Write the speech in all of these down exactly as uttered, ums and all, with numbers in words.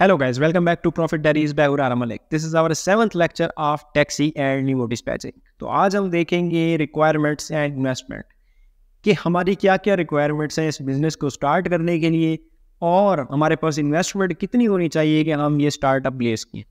Hello guys, welcome back to Profit Diaries by Huraira Malik. This is our seventh lecture of taxi and new dispatching. तो आज हम देखेंगे requirements and investment कि हमारी क्या क्या रिक्वायरमेंट्स हैं इस बिजनेस को स्टार्ट करने के लिए और हमारे पास इन्वेस्टमेंट कितनी होनी चाहिए कि हम ये स्टार्टअप ले सकें।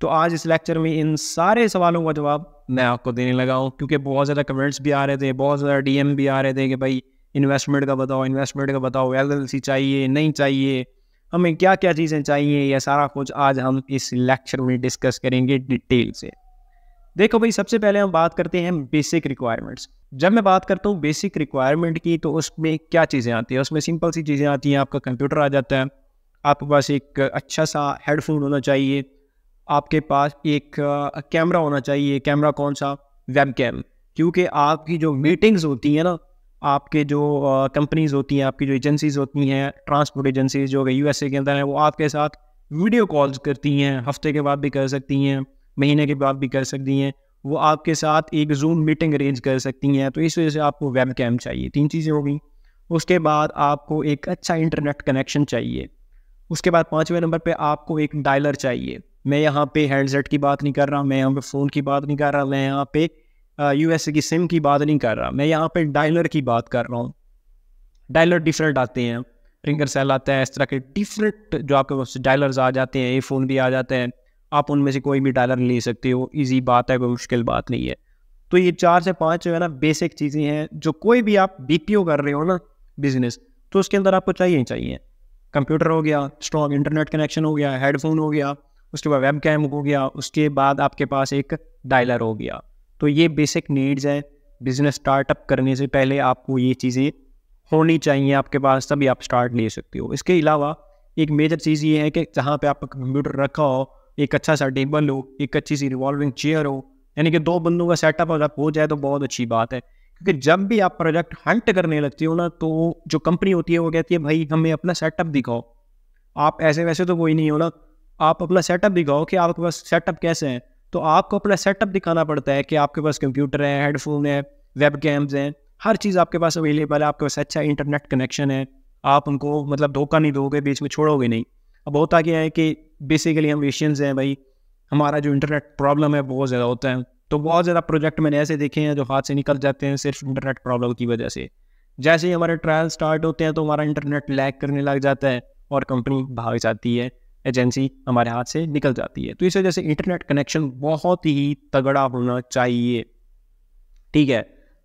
तो आज इस लेक्चर में इन सारे सवालों का जवाब मैं आपको देने लगा हूँ, क्योंकि बहुत ज़्यादा कमेंट्स भी आ रहे थे, बहुत ज़्यादा डी एम भी आ रहे थे कि भाई इन्वेस्टमेंट का बताओ, इन्वेस्टमेंट का बताओ, एल एल सी चाहिए नहीं चाहिए, हमें क्या क्या चीज़ें चाहिए। यह सारा कुछ आज हम इस लेक्चर में डिस्कस करेंगे डिटेल से। देखो भाई, सबसे पहले हम बात करते हैं बेसिक रिक्वायरमेंट्स। जब मैं बात करता हूँ बेसिक रिक्वायरमेंट की तो उसमें क्या चीज़ें आती हैं, उसमें सिंपल सी चीज़ें आती हैं। आपका कंप्यूटर आ जाता है, आपके पास एक अच्छा सा हेडफोन होना चाहिए, आपके पास एक कैमरा होना चाहिए। कैमरा कौन सा? वेब कैम, क्योंकि आपकी जो मीटिंग्स होती हैं ना, आपके जो कंपनीज़ होती हैं, आपकी जो एजेंसीज़ होती हैं, ट्रांसपोर्ट एजेंसीज़ जो यूएसए के अंदर हैं, वो आपके साथ वीडियो कॉल्स करती हैं। हफ्ते के बाद भी कर सकती हैं, महीने के बाद भी कर सकती हैं, वो आपके साथ एक जूम मीटिंग अरेंज कर सकती हैं। तो इस वजह से आपको वेब कैम चाहिए। तीन चीज़ें होगी। उसके बाद आपको एक अच्छा इंटरनेट कनेक्शन चाहिए। उसके बाद पाँचवें नंबर पर आपको एक डायलर चाहिए। मैं यहाँ पर हैंडसेट की बात नहीं कर रहा, मैं यहाँ पर फ़ोन की बात नहीं कर रहा, मैं यहाँ पर यूएसए की सिम की बात नहीं कर रहा, मैं यहाँ पे डायलर की बात कर रहा हूँ। डायलर डिफरेंट आते हैं, रिंगर सेल आता है, इस तरह के डिफरेंट जो आपके डायलर्स आ जाते हैं, ये फ़ोन भी आ जाते हैं। आप उनमें से कोई भी डायलर ले सकते हो, इजी बात है, कोई मुश्किल बात नहीं है। तो ये चार से पाँच जो है ना बेसिक चीज़ें हैं जो कोई भी आप बीपीओ कर रहे हो ना बिज़नेस, तो उसके अंदर आपको चाहिए ही चाहिए। कंप्यूटर हो गया, स्ट्रॉन्ग इंटरनेट कनेक्शन हो गया, हेडफोन हो गया, उसके बाद वेब कैम हो गया, उसके बाद आपके पास एक डायलर हो गया। तो ये बेसिक नीड्स हैं। बिज़नेस स्टार्टअप करने से पहले आपको ये चीज़ें होनी चाहिए आपके पास, तभी आप स्टार्ट ले सकते हो। इसके अलावा एक मेजर चीज़ ये है कि जहाँ पे आपका कंप्यूटर रखा हो, एक अच्छा सा टेबल हो, एक अच्छी सी रिवॉल्विंग चेयर हो, यानी कि दो बंदों का सेटअप अगर हो जाए तो बहुत अच्छी बात है। क्योंकि जब भी आप प्रोजेक्ट हंट करने लगते हो ना, तो जो कंपनी होती है वो कहती है भाई हमें अपना सेटअप दिखाओ। आप ऐसे वैसे तो कोई नहीं हो ना, आप अपना सेटअप दिखाओ कि आपके पास सेटअप कैसे है। तो आपको अपना सेटअप दिखाना पड़ता है कि आपके पास कंप्यूटर है, हेडफोन है, वेब कैम्स हैं, हर चीज़ आपके पास अवेलेबल है, आपके पास अच्छा इंटरनेट कनेक्शन है। आप उनको मतलब धोखा नहीं दोगे, बीच में छोड़ोगे नहीं। अब होता क्या है कि बेसिकली हम एशियंस हैं भाई, हमारा जो इंटरनेट प्रॉब्लम है बहुत ज़्यादा होता है। तो बहुत ज़्यादा प्रोजेक्ट मैंने ऐसे देखे हैं जो हाथ से निकल जाते हैं सिर्फ इंटरनेट प्रॉब्लम की वजह से। जैसे ही हमारे ट्रायल स्टार्ट होते हैं तो हमारा इंटरनेट लैग करने लग जाता है और कंपनी भाग जाती है, एजेंसी हमारे हाथ से निकल जाती है। तो इस वजह से इंटरनेट कनेक्शन बहुत ही तगड़ा होना चाहिए। ठीक है,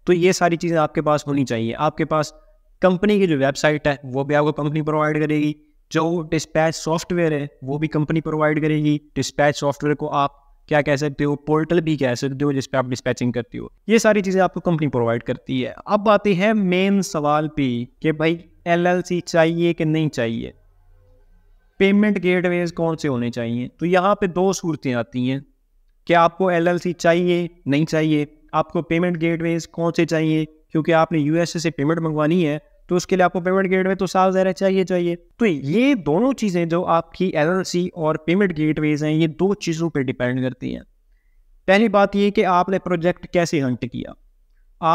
तो ये सारी चीज़ें आपके पास होनी चाहिए। आपके पास कंपनी की जो वेबसाइट है वो भी आपको कंपनी प्रोवाइड करेगी, जो डिस्पैच सॉफ्टवेयर है वो भी कंपनी प्रोवाइड करेगी। डिस्पैच सॉफ्टवेयर को आप क्या कह सकते हो, पोर्टल भी कह सकते हो, जिस पर आप डिस्पैचिंग करती हो। ये सारी चीज़ें आपको कंपनी प्रोवाइड करती है। अब आते हैं मेन सवाल पे कि भाई एल एल सी चाहिए कि नहीं चाहिए, पेमेंट गेटवेज कौन से होने चाहिए। तो यहाँ पे दो सूरतें आती हैं कि आपको एलएलसी चाहिए नहीं चाहिए, आपको पेमेंट गेटवेज कौन से चाहिए। क्योंकि आपने यूएसए से पेमेंट मंगवानी है तो उसके लिए आपको पेमेंट गेटवे तो साफ ज़ाहिर चाहिए चाहिए। तो ये दोनों चीज़ें जो आपकी एलएलसी और पेमेंट गेटवेज हैं, ये दो चीज़ों पर डिपेंड करती हैं। पहली बात ये कि आपने प्रोजेक्ट कैसे हंट किया।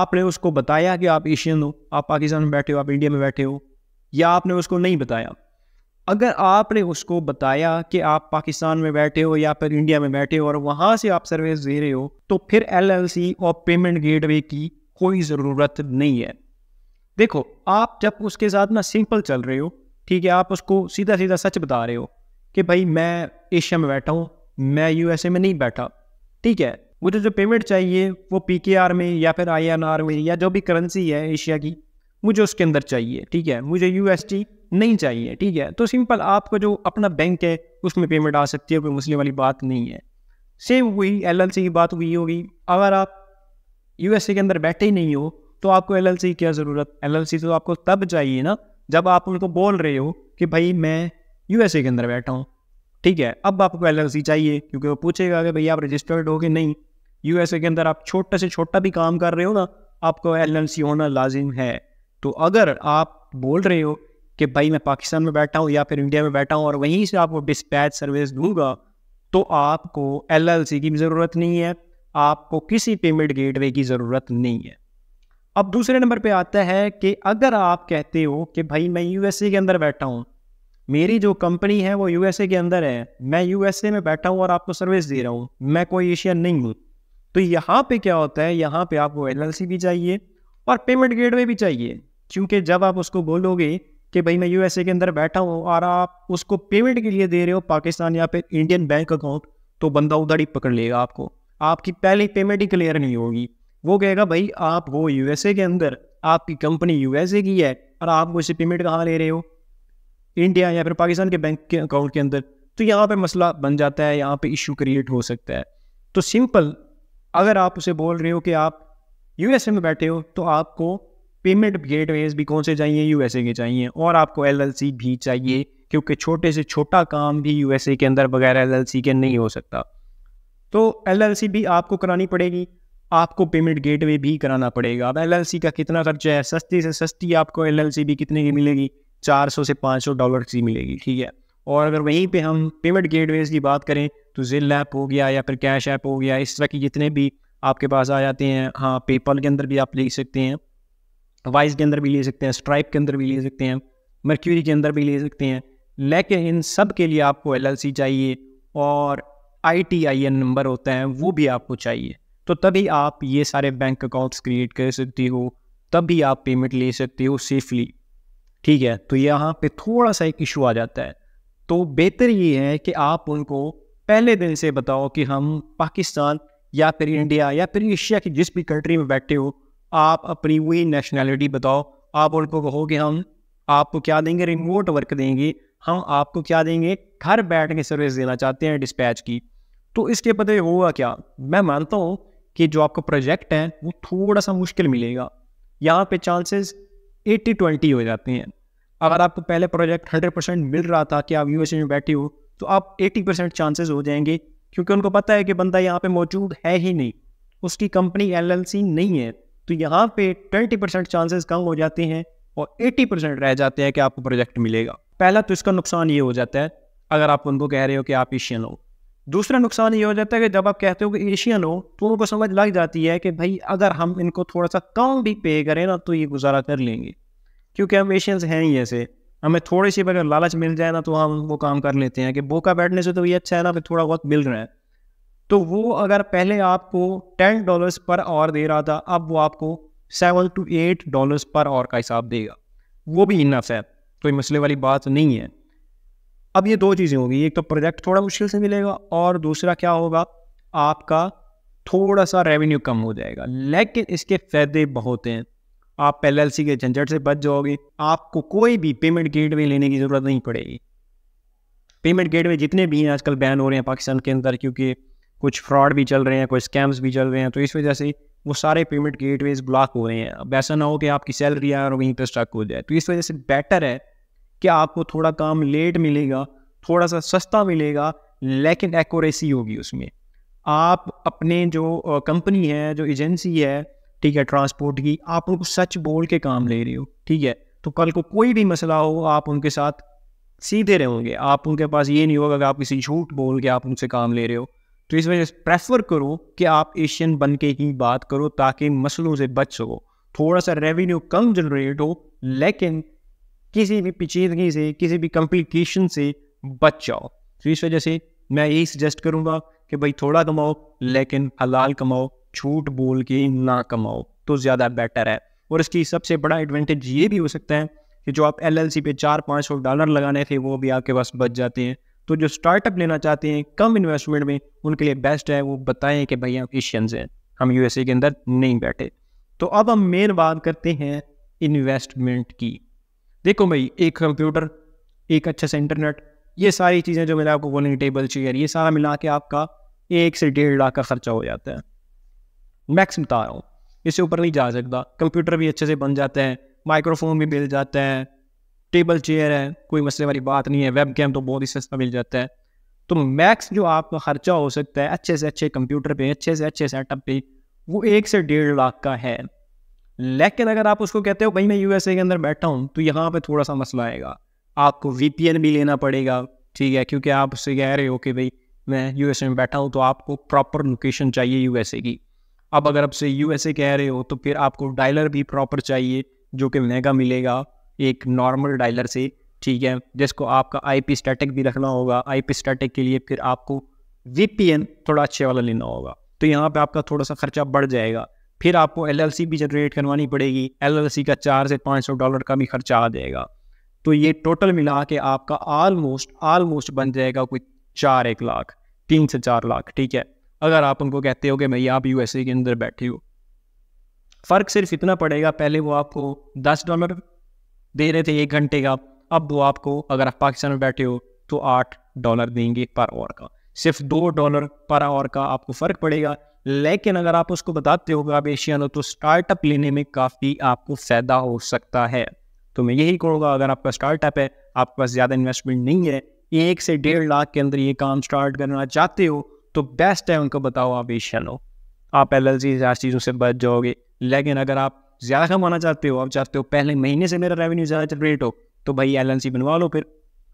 आपने उसको बताया कि आप एशियन हो, आप पाकिस्तान में बैठे हो, आप इंडिया में बैठे हो, या आपने उसको नहीं बताया। अगर आपने उसको बताया कि आप पाकिस्तान में बैठे हो या फिर इंडिया में बैठे हो और वहाँ से आप सर्विस दे रहे हो, तो फिर एलएलसी और पेमेंट गेटवे की कोई ज़रूरत नहीं है। देखो, आप जब उसके साथ ना सिंपल चल रहे हो, ठीक है, आप उसको सीधा सीधा सच बता रहे हो कि भाई मैं एशिया में बैठा हूँ, मैं यूएसए में नहीं बैठा, ठीक है, मुझे जो पेमेंट चाहिए वो पी के आर में या फिर आई एन आर में या जो भी करेंसी है एशिया की, मुझे उसके अंदर चाहिए, ठीक है, मुझे यू एस टी नहीं चाहिए, ठीक है। तो सिंपल आपका जो अपना बैंक है उसमें पेमेंट आ सकती है, कोई मसले वाली बात नहीं है। सेम वही एलएलसी की बात हुई होगी। अगर आप यूएसए के अंदर बैठे ही नहीं हो तो आपको एलएलसी की क्या ज़रूरत। एलएलसी तो आपको तब चाहिए ना जब आप उनको बोल रहे हो कि भाई मैं यूएसए के अंदर बैठा हूँ, ठीक है, अब आपको एलएलसी चाहिए। क्योंकि वो पूछेगा कि भैया आप रजिस्टर्ड हो कि नहीं, यूएसए के अंदर आप छोटा से छोटा भी काम कर रहे हो ना, आपको एलएलसी होना लाजिम है। तो अगर आप बोल रहे हो कि भाई मैं पाकिस्तान में बैठा हूँ या फिर इंडिया में बैठा हूँ और वहीं से आपको डिस्पैच सर्विस दूंगा, तो आपको एलएलसी की भी ज़रूरत नहीं है, आपको किसी पेमेंट गेटवे की ज़रूरत नहीं है। अब दूसरे नंबर पे आता है कि अगर आप कहते हो कि भाई मैं यूएसए के अंदर बैठा हूँ, मेरी जो कंपनी है वो यूएसए के अंदर है, मैं यूएसए में बैठा हूँ और आपको सर्विस दे रहा हूँ, मैं कोई एशियन नहीं हूँ। तो यहाँ पे क्या होता है, यहाँ पे आपको एलएलसी भी चाहिए और पेमेंट गेटवे भी चाहिए, क्योंकि जब आप उसको बोलोगे कि भाई मैं यूएसए के अंदर बैठा हूँ और आप उसको पेमेंट के लिए दे रहे हो पाकिस्तान या फिर इंडियन बैंक अकाउंट, तो बंदा उधर ही पकड़ लेगा आपको, आपकी पहली पेमेंट ही क्लियर नहीं होगी। वो कहेगा भाई आप वो यूएसए के अंदर, आपकी कंपनी यूएसए की है और आप उसे पेमेंट कहाँ ले रहे हो, इंडिया या फिर पाकिस्तान के बैंक के अकाउंट के अंदर। तो यहाँ पे मसला बन जाता है, यहाँ पे इशू क्रिएट हो सकता है। तो सिंपल, अगर आप उसे बोल रहे हो कि आप यूएसए में बैठे हो तो आपको पेमेंट गेटवेज भी कौन से चाहिए, यूएसए के चाहिए, और आपको एलएलसी भी चाहिए, क्योंकि छोटे से छोटा काम भी यूएसए के अंदर बगैर एलएलसी के नहीं हो सकता। तो एलएलसी भी आपको करानी पड़ेगी, आपको पेमेंट गेटवे भी कराना पड़ेगा। अब एलएलसी का कितना खर्चा है, सस्ती से सस्ती आपको एलएलसी भी कितने की मिलेगी, चार सौ से पाँच सौ डॉलर की मिलेगी, ठीक है। और अगर वहीं पे हम पेमेंट गेटवेज की बात करें तो जिल ऐप हो गया या फिर कैश ऐप हो गया, इस तरह की जितने भी आपके पास आ जाते हैं। हाँ, पेपल के अंदर भी आप ले सकते हैं, वाइस के अंदर भी ले सकते हैं, स्ट्राइप के अंदर भी ले सकते हैं, मर्क्यूरी के अंदर भी ले सकते हैं, लेकिन इन सब के लिए आपको एलएलसी चाहिए और आईटीआईएन नंबर होता है वो भी आपको चाहिए। तो तभी आप ये सारे बैंक अकाउंट्स क्रिएट कर सकती हो, तभी आप पेमेंट ले सकते हो सेफली, ठीक है। तो यहाँ पे थोड़ा सा एक इशू आ जाता है। तो बेहतर ये है कि आप उनको पहले दिन से बताओ कि हम पाकिस्तान या फिर इंडिया या फिर एशिया की जिस भी कंट्री में बैठे हो, आप अपनी वही नेशनैलिटी बताओ। आप उनको कहो कि हम आपको क्या देंगे, रिमोट वर्क देंगे, हम आपको क्या देंगे, घर बैठ के सर्विस देना चाहते हैं डिस्पैच की। तो इसके पता होगा क्या, मैं मानता हूँ कि जो आपका प्रोजेक्ट है वो थोड़ा सा मुश्किल मिलेगा। यहाँ पे चांसेस अस्सी बीस हो जाते हैं। अगर आपको पहले प्रोजेक्ट सौ परसेंट मिल रहा था कि आप यूएसए में बैठे हो, तो आप अस्सी परसेंट चांसेस हो जाएंगे, क्योंकि उनको पता है कि बंदा यहाँ पे मौजूद है ही नहीं, उसकी कंपनी एलएलसी नहीं है। तो यहाँ पे बीस परसेंट चांसेस कम हो जाते हैं और अस्सी परसेंट रह जाते हैं कि आपको प्रोजेक्ट मिलेगा। पहला तो इसका नुकसान ये हो जाता है अगर आप उनको कह रहे हो कि आप एशियन हो। दूसरा नुकसान ये हो जाता है कि जब आप कहते हो कि एशियन हो, तो उनको समझ लग जाती है कि भाई अगर हम इनको थोड़ा सा कम भी पे करें ना तो ये गुजारा कर लेंगे, क्योंकि हम एशियंस हैं ही ऐसे, हमें थोड़ी सी अगर लालच मिल जाए ना तो हम वो काम कर लेते हैं कि भूखा बैठने से तो ये अच्छा है ना, फिर थोड़ा बहुत मिल रहा है। तो वो अगर पहले आपको टेन डॉलर्स पर आवर दे रहा था, अब वो आपको seven two eight dollars per hour का हिसाब देगा, वो भी इनफ है, कोई मसले वाली बात नहीं है। अब ये दो चीज़ें होगी, एक तो प्रोजेक्ट थोड़ा मुश्किल से मिलेगा और दूसरा क्या होगा, आपका थोड़ा सा रेवेन्यू कम हो जाएगा। लेकिन इसके फ़ायदे बहुत हैं, आप एलएलसी के झंझट से बच जाओगे, आपको कोई भी पेमेंट गेटवे लेने की ज़रूरत नहीं पड़ेगी। पेमेंट गेटवे जितने भी हैं आजकल बैन हो रहे हैं पाकिस्तान के अंदर, क्योंकि कुछ फ्रॉड भी चल रहे हैं, कुछ स्कैम्स भी चल रहे हैं, तो इस वजह से वो सारे पेमेंट गेटवेज ब्लॉक हो रहे हैं। अब ऐसा ना हो कि आपकी सैलरी आए और वहीं पर स्टक हो जाए, तो इस वजह से बेटर है कि आपको थोड़ा काम लेट मिलेगा, थोड़ा सा सस्ता मिलेगा, लेकिन एक्यूरेसी होगी उसमें। आप अपने जो कंपनी है, जो एजेंसी है, ठीक है, ट्रांसपोर्ट की, आप उनको सच बोल के काम ले रहे हो, ठीक है। तो कल को कोई भी मसला हो आप उनके साथ सीधे रहोगे, आप उनके पास ये नहीं होगा कि आप किसी झूठ बोल के आप उनसे काम ले रहे हो। तो इस वजह से प्रेफर करो कि आप एशियन बन के ही बात करो, ताकि मसलों से बच सको, थोड़ा सा रेवेन्यू कम जनरेट हो, लेकिन किसी भी पेचीदगी से, किसी भी कॉम्प्लिकेशन से बच जाओ। तो इस वजह से मैं यही सजेस्ट करूँगा कि भाई थोड़ा कमाओ लेकिन हलाल कमाओ, झूठ बोल के ना कमाओ, तो ज़्यादा बेटर है। और इसकी सबसे बड़ा एडवांटेज ये भी हो सकता है कि जो आप एलएलसी पे चार पाँच सौ डॉलर लगाने थे वो भी आपके पास बच जाते हैं। तो जो स्टार्टअप लेना चाहते हैं कम इन्वेस्टमेंट में, उनके लिए बेस्ट है वो बताएं कि भाई हम एशियंस हैं, हम यूएसए के अंदर नहीं बैठे। तो अब हम मेन बात करते हैं इन्वेस्टमेंट की। देखो भाई, एक कंप्यूटर, एक अच्छा सा इंटरनेट, ये सारी चीज़ें जो मैंने आपको बोली, टेबल चेयर, ये सारा मिला के आपका एक से डेढ़ लाख का खर्चा हो जाता है, मैक्स बता रहा हूँ, इससे ऊपर नहीं जा सकता। कंप्यूटर भी अच्छे से बन जाता है, माइक्रोफोन भी मिल जाता है, टेबल चेयर है, कोई मसले वाली बात नहीं है, वेब कैम तो बहुत ही सस्ता मिल जाता है। तो मैक्स जो आपका खर्चा हो सकता है अच्छे से अच्छे कंप्यूटर पे, अच्छे से अच्छे सेटअप पे, वो एक से डेढ़ लाख का है। लेकिन अगर आप उसको कहते हो भाई मैं यूएसए के अंदर बैठा हूँ, तो यहाँ पे थोड़ा सा मसला आएगा, आपको वीपीएन भी लेना पड़ेगा, ठीक है, क्योंकि आप उससे कह रहे हो कि भाई मैं यूएसए में बैठा हूँ, तो आपको प्रॉपर लोकेशन चाहिए यूएसए की। अब अगर आपसे यूएसए कह रहे हो तो फिर आपको डायलर भी प्रॉपर चाहिए, जो कि महंगा मिलेगा एक नॉर्मल डायलर से। ठीक है, जिसको आपका आई पी स्टैटिक भी रखना होगा। आई पी स्टैटिक के लिए फिर आपको वी पी एन थोड़ा अच्छे वाला लेना होगा, तो यहाँ पे आपका थोड़ा सा खर्चा बढ़ जाएगा। फिर आपको एल एल सी भी जनरेट करवानी पड़ेगी, एल एल सी का चार से पाँच सौ डॉलर का भी खर्चा आ जाएगा। तो ये टोटल मिला के आपका आलमोस्ट आलमोस्ट बन जाएगा कोई चार एक लाख तीन से चार लाख ठीक है, अगर आप उनको कहते हो कि भाई आप यू एस ए के अंदर बैठे हो। फ़र्क सिर्फ इतना पड़ेगा, पहले वो आपको दस डॉलर दे रहे थे एक घंटे का, अब वो आपको अगर आप पाकिस्तान में बैठे हो तो आठ डॉलर देंगे पर आवर का, सिर्फ दो डॉलर पर आवर का आपको फ़र्क पड़ेगा। लेकिन अगर आप उसको बताते हो कि आप एशियन हो तो स्टार्टअप लेने में काफ़ी आपको फ़ायदा हो सकता है। तो मैं यही कहूँगा, अगर आपका स्टार्टअप है, आपके पास ज़्यादा इन्वेस्टमेंट नहीं है, एक से डेढ़ लाख के अंदर ये काम स्टार्ट करना चाहते हो, तो बेस्ट है उनको बताओ आप एशियन हो, आप एल एल सी चीज़ों से बच जाओगे। लेकिन अगर आप ज़्यादा कमाना चाहते हो, आप चाहते हो पहले महीने से मेरा रेवेन्यू ज़्यादा जनरेट हो, तो भाई एल एल सी बनवा लो, फिर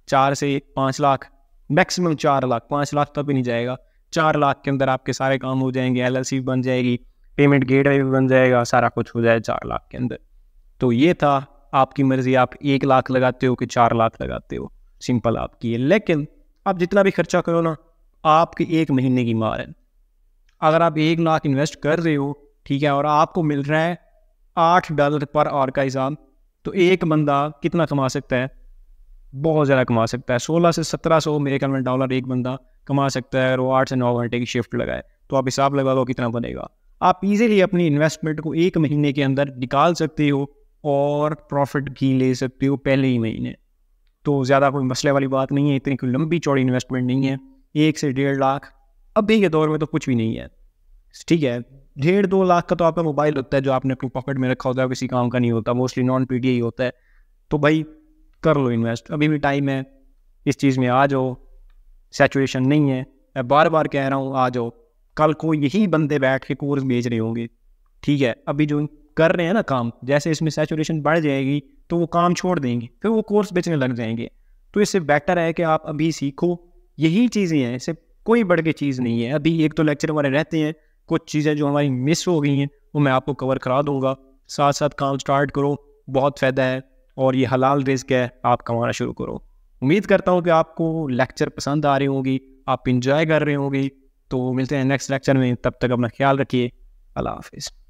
चार से पाँच लाख मैक्सिमम चार लाख पाँच लाख तक भी नहीं जाएगा, चार लाख के अंदर आपके सारे काम हो जाएंगे, एल एल सी बन जाएगी, पेमेंट गेटवे भी बन जाएगा, सारा कुछ हो जाएगा चार लाख के अंदर। तो ये था, आपकी मर्ज़ी आप एक लाख लगाते हो कि चार लाख लगाते हो, सिंपल आपकी है। लेकिन आप जितना भी खर्चा करो ना, आपके एक महीने की मार है। अगर आप एक लाख इन्वेस्ट कर रहे हो ठीक है, और आपको मिल रहा है आठ डॉलर पर आवर का हिसाब, तो एक बंदा कितना कमा सकता है? बहुत ज़्यादा कमा सकता है, सोलह से सत्रह सौ मेरे ख्याल में डॉलर एक बंदा कमा सकता है, और वो आठ से नौ घंटे की शिफ्ट लगाए। तो आप हिसाब लगा लो कितना बनेगा। आप इजीली अपनी इन्वेस्टमेंट को एक महीने के अंदर निकाल सकते हो और प्रॉफिट भी ले सकते हो पहले ही महीने। तो ज़्यादा कोई मसले वाली बात नहीं है, इतनी कोई लंबी चौड़ी इन्वेस्टमेंट नहीं है, एक से डेढ़ लाख अभी के दौर में तो कुछ भी नहीं है ठीक है। डेढ़ दो लाख का तो आपका मोबाइल होता है जो आपने अपनी पॉकेट में रखा होता है, किसी काम का नहीं होता, mostly non P T I होता है। तो भाई कर लो इन्वेस्ट, अभी भी टाइम है, इस चीज़ में आ जाओ, सैचुरेशन नहीं है, मैं बार बार कह रहा हूँ आ जाओ। कल को यही बंदे बैठ के कोर्स बेच रहे होंगे ठीक है, अभी जो कर रहे हैं ना काम, जैसे इसमें सैचुरेशन बढ़ जाएगी तो वो काम छोड़ देंगे, फिर वो कोर्स बेचने लग जाएंगे। तो इससे बेटर है कि आप अभी सीखो, यही चीज़ें हैं, इससे कोई बढ़ के चीज़ नहीं है। अभी एक तो लेक्चर हमारे रहते हैं, कुछ चीज़ें जो हमारी मिस हो गई हैं वो मैं आपको कवर करा दूंगा, साथ साथ काम स्टार्ट करो, बहुत फ़ायदा है और ये हलाल रिस्क है, आप कमाना शुरू करो। उम्मीद करता हूँ कि आपको लेक्चर पसंद आ रही होगी, आप इंजॉय कर रहे होंगे। तो मिलते हैं नेक्स्ट लेक्चर में, तब तक अपना ख्याल रखिए, अल्लाह हाफिज़।